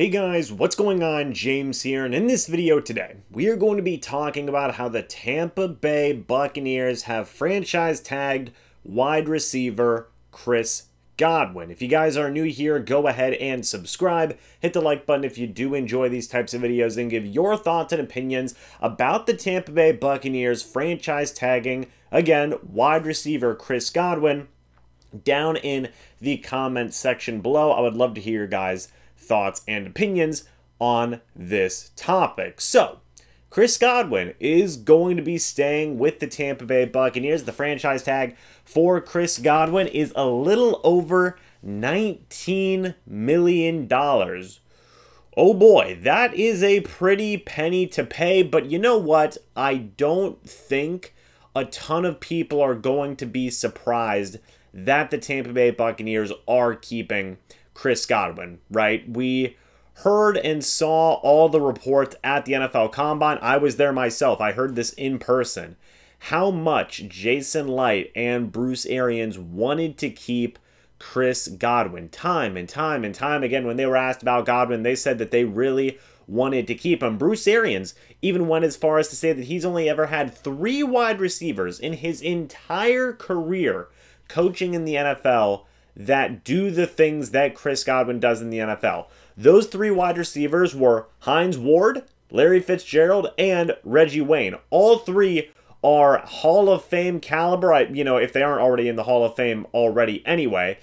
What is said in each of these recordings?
Hey guys, what's going on? James here, and in this video today, we are going to be talking about how the Tampa Bay Buccaneers have franchise tagged wide receiver Chris Godwin. If you guys are new here, go ahead and subscribe. Hit the like button if you do enjoy these types of videos, and give your thoughts and opinions about the Tampa Bay Buccaneers franchise tagging, again, wide receiver Chris Godwin, down in the comments section below. I would love to hear your guys' thoughts and opinions on this topic. So, Chris Godwin is going to be staying with the Tampa Bay Buccaneers. The franchise tag for Chris Godwin is a little over $19 million. Oh boy, that is a pretty penny to pay, but you know what? I don't think a ton of people are going to be surprised that the Tampa Bay Buccaneers are keeping Chris Godwin, right? We heard and saw all the reports at the NFL Combine. I was there myself. I heard this in person. How much Jason Light and Bruce Arians wanted to keep Chris Godwin. Time and time again, when they were asked about Godwin, they said that they really wanted to keep him. Bruce Arians even went as far as to say that he's only ever had 3 wide receivers in his entire career coaching in the NFL that do the things that Chris Godwin does in the NFL. Those 3 wide receivers were Hines Ward, Larry Fitzgerald, and Reggie Wayne. All 3 are Hall of Fame caliber, you know, if they aren't already in the Hall of Fame already anyway,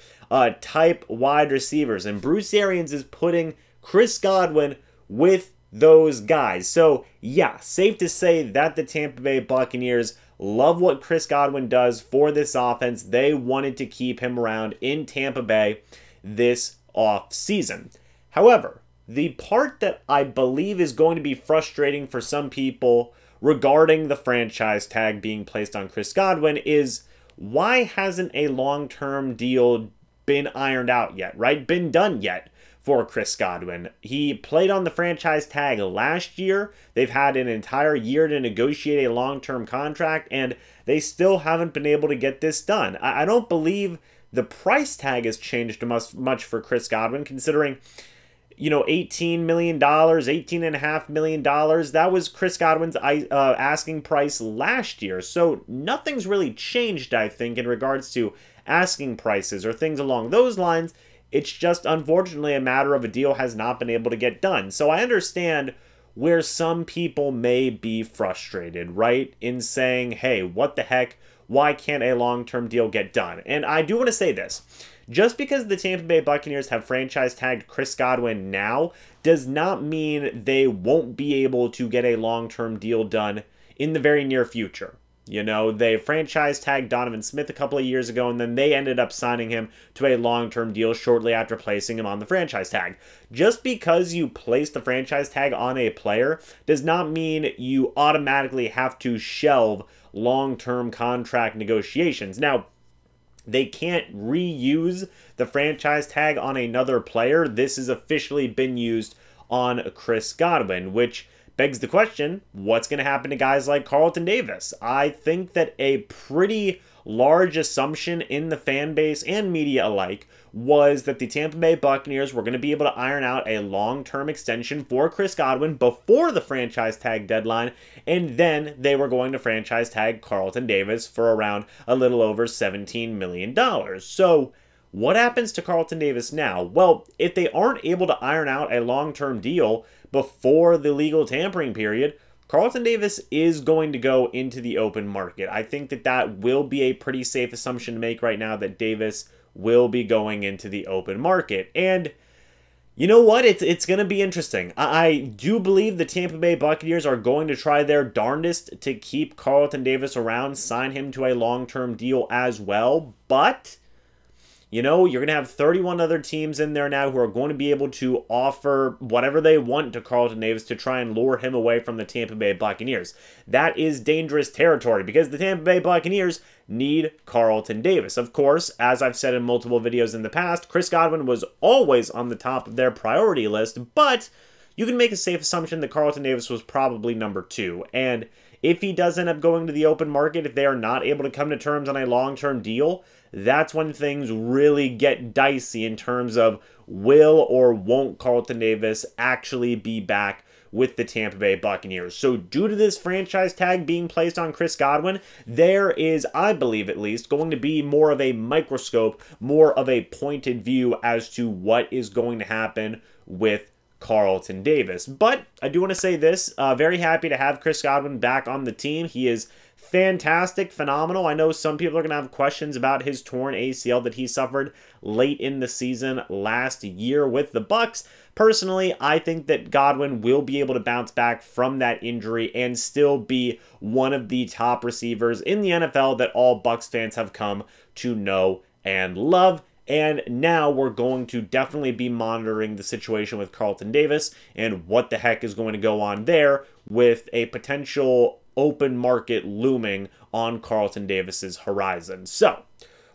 type wide receivers. And Bruce Arians is putting Chris Godwin with those guys. So, yeah, safe to say that the Tampa Bay Buccaneers love what Chris Godwin does for this offense. They wanted to keep him around in Tampa Bay this offseason. However, the part that I believe is going to be frustrating for some people regarding the franchise tag being placed on Chris Godwin is, why hasn't a long-term deal been ironed out yet, right? Been done yet for Chris Godwin? He played on the franchise tag last year. They've had an entire year to negotiate a long-term contract, and they still haven't been able to get this done. I don't believe the price tag has changed much for Chris Godwin, considering, you know, $18 million, $18.5 million. That was Chris Godwin's asking price last year. So nothing's really changed, I think, in regards to asking prices or things along those lines. It's just, unfortunately, a matter of a deal has not been able to get done. So I understand where some people may be frustrated, right? In saying, hey, what the heck? Why can't a long-term deal get done? And I do want to say this. Just because the Tampa Bay Buccaneers have franchise tagged Chris Godwin now does not mean they won't be able to get a long-term deal done in the very near future. You know, they franchise tagged Donovan Smith a couple of years ago, and then they ended up signing him to a long-term deal shortly after placing him on the franchise tag. Just because you place the franchise tag on a player does not mean you automatically have to shelve long-term contract negotiations. Now, they can't reuse the franchise tag on another player. This has officially been used on Chris Godwin, which begs the question, what's going to happen to guys like Carlton Davis? I think that a pretty large assumption in the fan base and media alike was that the Tampa Bay Buccaneers were going to be able to iron out a long-term extension for Chris Godwin before the franchise tag deadline, and then they were going to franchise tag Carlton Davis for around a little over $17 million. So, what happens to Carlton Davis now? Well, if they aren't able to iron out a long-term deal before the legal tampering period, Carlton Davis is going to go into the open market. I think that that will be a pretty safe assumption to make right now, that Davis will be going into the open market. And you know what? It's going to be interesting. I do believe the Tampa Bay Buccaneers are going to try their darndest to keep Carlton Davis around, sign him to a long-term deal as well, but you know, you're going to have 31 other teams in there now who are going to be able to offer whatever they want to Carlton Davis to try and lure him away from the Tampa Bay Buccaneers. That is dangerous territory, because the Tampa Bay Buccaneers need Carlton Davis. Of course, as I've said in multiple videos in the past, Chris Godwin was always on the top of their priority list, but you can make a safe assumption that Carlton Davis was probably number 2. And if he does end up going to the open market, if they are not able to come to terms on a long-term deal, that's when things really get dicey in terms of will or won't Carlton Davis actually be back with the Tampa Bay Buccaneers? So due to this franchise tag being placed on Chris Godwin, there is, I believe at least, going to be more of a microscope, more of a pointed view as to what is going to happen with Carlton Davis. But I do want to say this, very happy to have Chris Godwin back on the team. He is fantastic, phenomenal. I know some people are going to have questions about his torn ACL that he suffered late in the season last year with the Bucs. Personally, I think that Godwin will be able to bounce back from that injury and still be one of the top receivers in the NFL that all Bucs fans have come to know and love. And now we're going to definitely be monitoring the situation with Carlton Davis and what the heck is going to go on there with a potential open market looming on Carlton Davis's horizon. So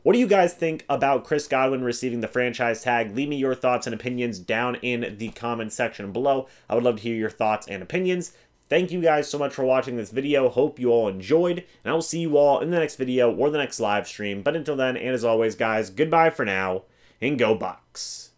what do you guys think about Chris Godwin receiving the franchise tag? Leave me your thoughts and opinions down in the comment section below. I would love to hear your thoughts and opinions. Thank you guys so much for watching this video. Hope you all enjoyed, and I will see you all in the next video or the next live stream. But until then, and as always, guys, goodbye for now, and go Bucs.